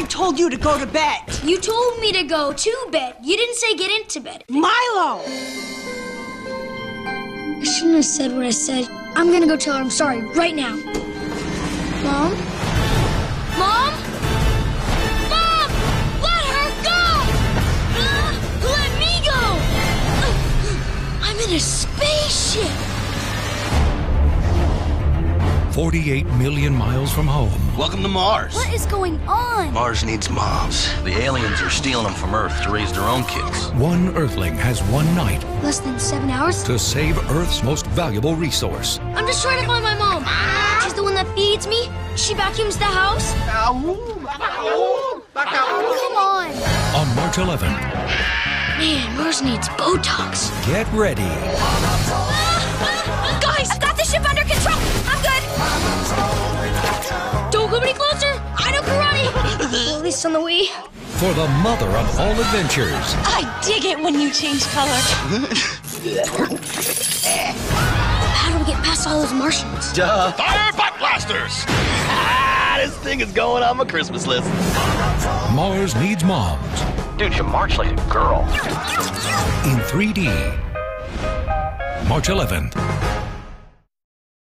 I told you to go to bed. You told me to go to bed. You didn't say get into bed. Milo! I shouldn't have said what I said. I'm gonna go tell her I'm sorry right now. Mom? Mom? Mom! Let her go! Let me go! I'm in a spaceship! 48 million miles from home. Welcome to Mars. What is going on? Mars needs moms. The aliens are stealing them from Earth to raise their own kids. One Earthling has one night. Less than 7 hours? To save Earth's most valuable resource. I'm just trying to find my mom. She's the one that feeds me. She vacuums the house. Come on. On March 11th. Man, Mars needs Botox. Get ready. Guys, I got the ship under control. I'm good. Don't go any closer! I know karate! At least on the Wii. For the mother of all adventures. I dig it when you change color. How do we get past all those Martians? Duh. Fire butt blasters! This thing is going on my Christmas list. Mars Needs Moms. Dude, you march like a girl. In 3D. March 11th.